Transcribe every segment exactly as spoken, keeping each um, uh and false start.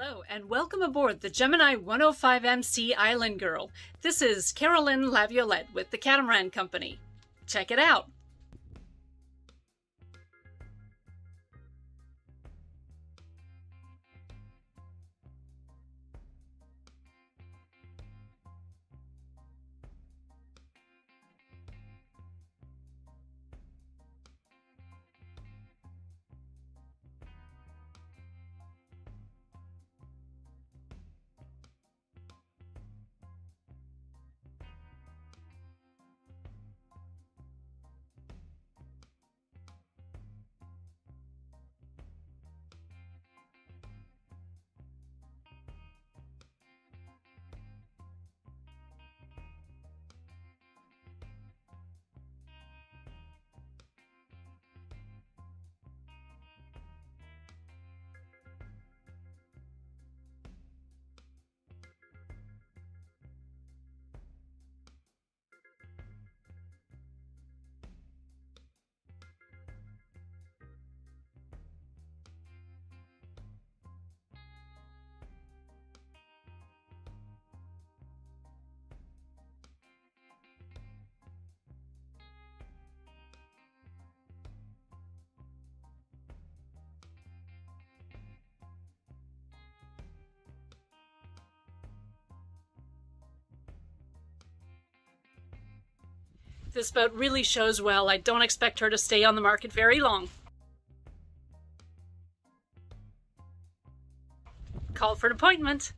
Hello and welcome aboard the Gemini one oh five M C Island Girl. This is Caroline Laviolette with the Catamaran Company. Check it out! This boat really shows well. I don't expect her to stay on the market very long. Call for an appointment.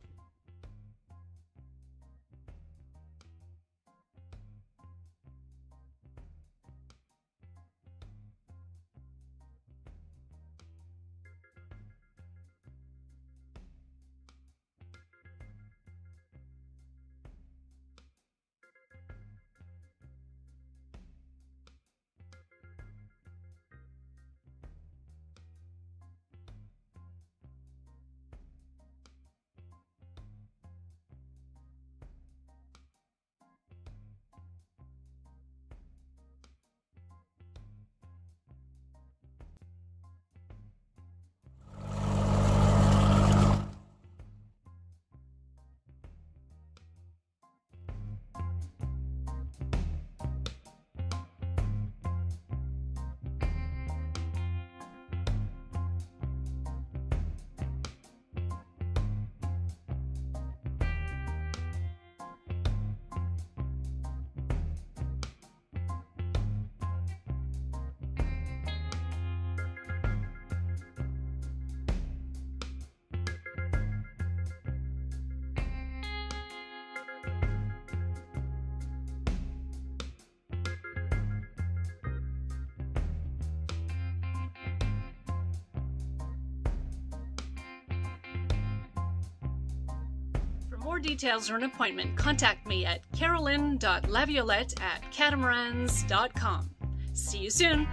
For more details or an appointment, contact me at caroline dot laviolette at catamarans dot com. See you soon!